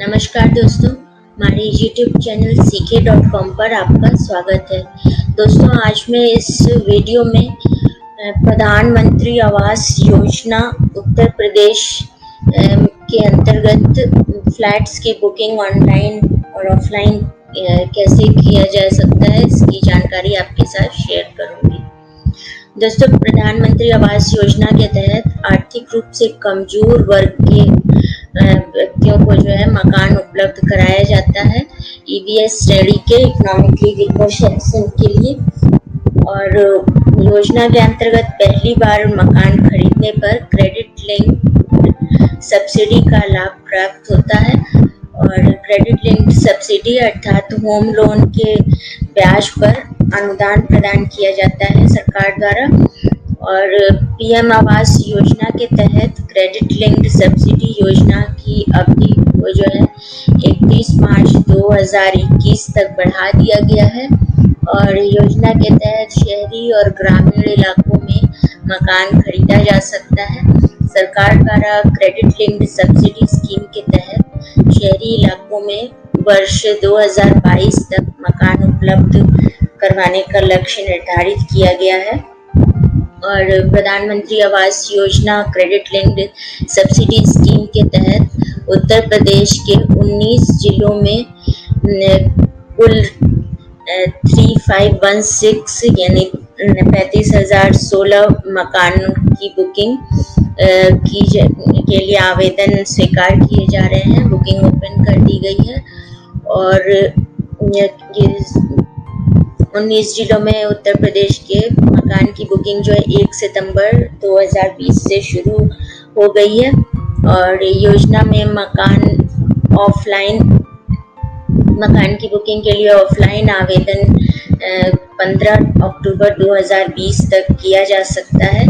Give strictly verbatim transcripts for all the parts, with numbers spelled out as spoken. नमस्कार दोस्तों, हमारे YouTube channel Seekhe dot com पर आपका स्वागत है। दोस्तों, आज मैं इस वीडियो में प्रधानमंत्री आवास योजना उत्तर प्रदेश के अंतर्गत फ्लैट्स की बुकिंग ऑनलाइन और ऑफलाइन कैसे किया जा सकता है, इसकी जानकारी आपके साथ शेयर करूंगी। दोस्तों, प्रधानमंत्री आवास योजना के तहत आर्थिक रूप से कमजोर वर्ग के व्यक्तियों को जो है मकान उपलब्ध कराया जाता है ई बी एस श्रेणी के इकोनॉमिकली वीकर सेक्शन के लिए। और योजना के अंतर्गत पहली बार मकान खरीदने पर क्रेडिट लिंक्ड सब्सिडी का लाभ प्राप्त होता है। और क्रेडिट लिंक्ड सब्सिडी अर्थात होम लोन के ब्याज पर अनुदान प्रदान किया जाता है सरकार द्वारा। और पी एम आवास योजना के तहत क्रेडिट लिंक्ड सब्सिडी योजना की अवधि को जो है इकतीस मार्च दो हज़ार इक्कीस तक बढ़ा दिया गया है। और योजना के तहत शहरी और ग्रामीण इलाकों में मकान खरीदा जा सकता है। सरकार द्वारा क्रेडिट लिंक्ड सब्सिडी स्कीम के तहत शहरी इलाकों में वर्ष दो हज़ार बाईस तक मकान उपलब्ध करवाने का लक्ष्य निर्धारित किया गया है। और प्रधानमंत्री Awas Yojana credit linked subsidy scheme के तहत उत्तर प्रदेश के उन्नीस जिलों में कुल पैंतीस हज़ार एक सौ सोलह यानी पैंतीस हज़ार सोलह मकान की बुकिंग की के लिए आवेदन स्वीकार किए जा रहे हैं। बुकिंग ओपन कर दी गई है। और उन्नीस जिलों में उत्तर प्रदेश के मकान की बुकिंग जो है एक सितंबर दो हज़ार बीस से शुरू हो गई है। और योजना में मकान ऑफलाइन मकान की बुकिंग के लिए ऑफलाइन आवेदन पंद्रह अक्टूबर दो हज़ार बीस तक किया जा सकता है।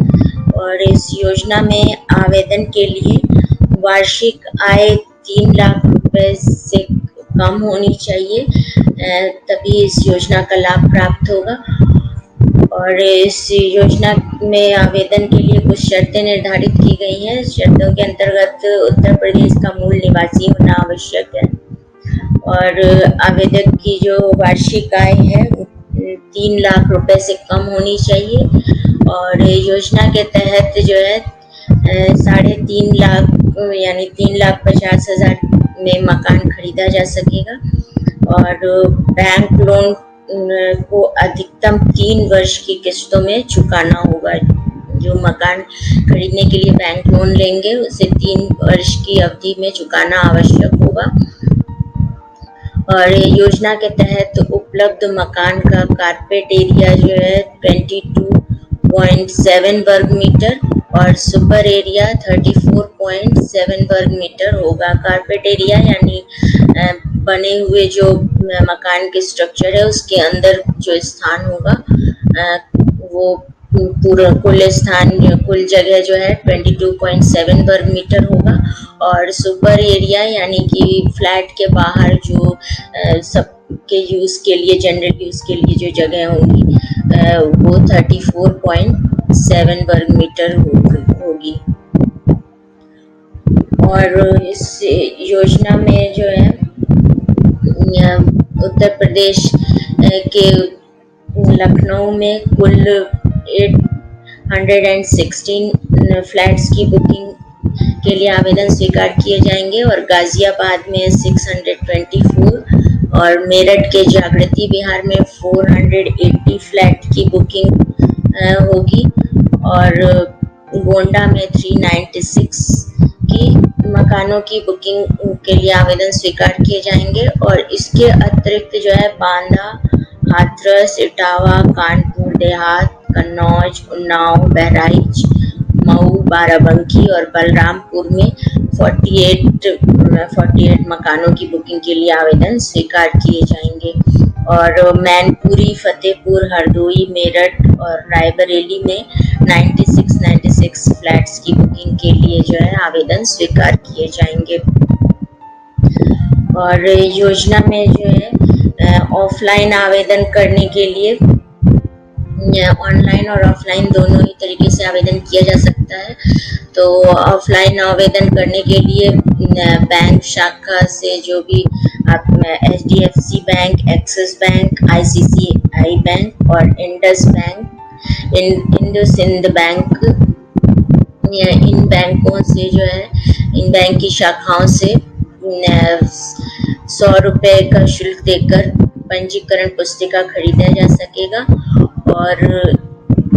और इस योजना में आवेदन के लिए वार्षिक आय तीन लाख रुपए से कम होनी चाहिए, तभी इस योजना का लाभ प्राप्त होगा। और इस योजना में आवेदन के लिए कुछ शर्तें निर्धारित की गई हैं। शर्तों के अंतर्गत उत्तर प्रदेश का मूल निवासी होना आवश्यक है। और आवेदक की जो वार्षिक आय है तीन लाख रुपए से कम होनी चाहिए। और योजना के तहत जो है साढ़े तीन लाख यानी तीन लाख पचास हजार में मकान खरीदा जा सकेगा। और बैंक लोन को अधिकतम तीन वर्ष की किस्तों में चुकाना होगा। जो मकान खरीदने के लिए बैंक लोन लेंगे उसे तीन वर्ष की अवधि में चुकाना आवश्यक होगा। और योजना के तहत उपलब्ध मकान का कारपेट एरिया जो है बाईस पॉइंट सात वर्ग मीटर और सुपर एरिया चौंतीस पॉइंट सात वर्ग मीटर होगा। कारपेट एरिया यानी बने हुए जो मकान के स्ट्रक्चर है उसके अंदर जो स्थान होगा वो पूरा कुल स्थान कुल जगह जो है बाईस पॉइंट सात वर्ग मीटर होगा। और सुपर एरिया यानी कि फ्लैट के बाहर जो सबके यूज़ के लिए जनरल यूज़ के लिए जो जगह होगी वो चौंतीस पॉइंट सात वर्ग मीटर होगी। और इस योजना में जो है उत्तर प्रदेश के लखनऊ में कुल आठ सौ सोलह फ्लैट्स की बुकिंग के लिए आवेदन स्वीकार किए जाएंगे। और गाजियाबाद में छह सौ चौबीस और मेरठ के जागृति बिहार में चार सौ अस्सी फ्लैट की बुकिंग होगी। और गोंडा में तीन सौ छियानवे की मकानों की बुकिंग के लिए आवेदन स्वीकार किए जाएंगे। और इसके अतिरिक्त जो है बांदा, हाथरस, इटावा, कानपुर देहात, कन्नौज, उन्नाव, बहराइच, मऊ, बाराबंकी और बलरामपुर में अड़तालीस अड़तालीस मकानों की बुकिंग के लिए आवेदन स्वीकार किए जाएंगे। और मैनपुरी, फतेहपुर, हरदोई, मेरठ और रायबरेली में छियानवे छियानवे फ्लैट्स की बुकिंग के लिए जो है आवेदन स्वीकार किए जाएंगे। और योजना में जो है ऑफलाइन आवेदन करने के लिए ऑनलाइन और ऑफलाइन दोनों ही तरीके से आवेदन किया जा सकता है। तो ऑफलाइन आवेदन करने के लिए बैंक शाखा से जो भी आप H D F C bank, Axis bank, I C I C I bank और इंडस बैंक, इंडसइंड बैंक, इन बैंकों से जो है इन बैंक की शाखाओं से सौ रुपये का शुल्क देकर पंजीकरण पुस्तिका खरीदा जा सकेगा। और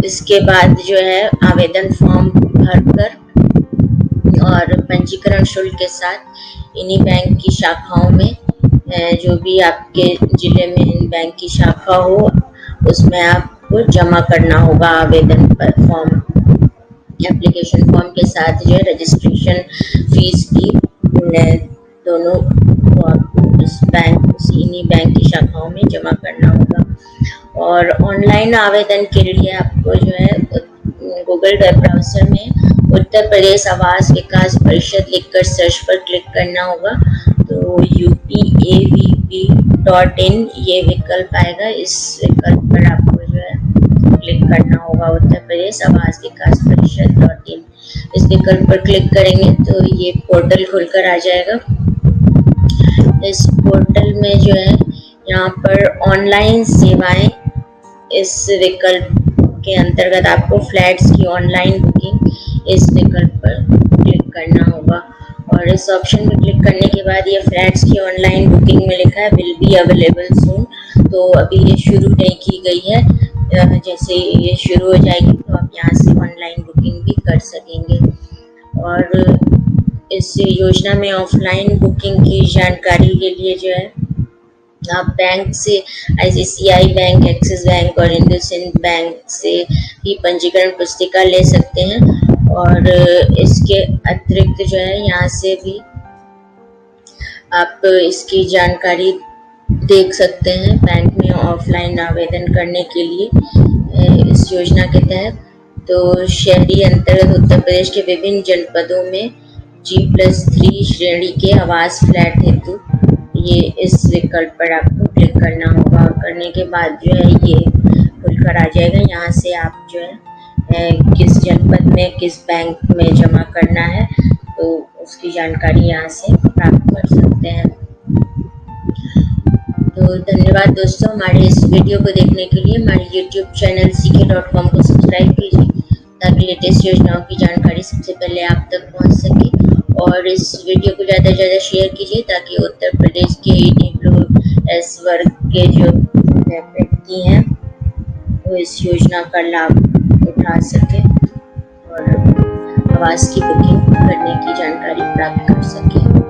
इसके बाद जो है आवेदन फॉर्म भरकर और पंजीकरण शुल्क के साथ इन्हीं बैंक की शाखाओं में, जो भी आपके ज़िले में इन बैंक की शाखा हो उसमें आपको जमा करना होगा आवेदन फॉर्म, एप्लीकेशन फॉर्म के साथ जो है रजिस्ट्रेशन फीस की दोनों इस बैंक इन्हीं बैंक की शाखाओं में जमा करना होगा। और ऑनलाइन आवेदन के लिए आपको जो है गूगल वेब ब्राउज़र में उत्तर प्रदेश आवास विकास परिषद लिखकर सर्च पर क्लिक करना होगा, तो U P A V P dot in ये विकल्प आएगा, इस विकल्प पर आपको जो है क्लिक करना होगा, उत्तर प्रदेश आवास विकास परिषद डॉट इन इस विकल्प पर क्लिक करेंगे तो ये पोर्टल खुलकर आ जाएगा। इस पोर्टल में जो है यहाँ पर ऑनलाइन सेवाएं इस विकल्प के अंतर्गत आपको फ्लैट्स की ऑनलाइन बुकिंग इस विकल्प पर क्लिक करना होगा। और इस ऑप्शन पर क्लिक करने के बाद ये फ्लैट्स की ऑनलाइन बुकिंग में लिखा है विल बी अवेलेबल सून, तो अभी ये शुरू नहीं की गई है, जैसे ये शुरू हो जाएगी तो आप यहाँ से ऑनलाइन बुकिंग भी कर सकेंगे। और इस योजना में ऑफलाइन बुकिंग की जानकारी के लिए जो है आप बैंक से I C I C I bank, Axis bank और इंडसइंड बैंक से भी पंजीकरण पुस्तिका ले सकते हैं। और इसके अतिरिक्त जो है यहाँ से भी आप इसकी जानकारी देख सकते हैं बैंक में ऑफलाइन आवेदन करने के लिए इस योजना के तहत। तो शहरी अंतर्गत उत्तर प्रदेश के विभिन्न जनपदों में जी प्लस थ्री श्रेणी के आवास फ्लैट हेतु ये इस विकल्प पर आपको क्लिक करना होगा। करने के बाद जो है ये खुलकर आ जाएगा, यहाँ से आप जो है किस जनपद में किस बैंक में जमा करना है तो उसकी जानकारी यहाँ से प्राप्त कर सकते हैं। तो धन्यवाद दोस्तों, हमारे इस वीडियो को देखने के लिए हमारे YouTube channel Seekhe dot com को सब्सक्राइब कीजिए ताकि लेटेस्ट योजनाओं की जानकारी सबसे पहले आप तक पहुँच सके। और इस वीडियो को ज़्यादा से ज़्यादा शेयर कीजिए ताकि उत्तर प्रदेश के ई डब्ल्यू एस वर्ग के जो व्यक्ति हैं वो इस योजना का लाभ उठा सके और आवास की बुकिंग करने की जानकारी प्राप्त कर सके।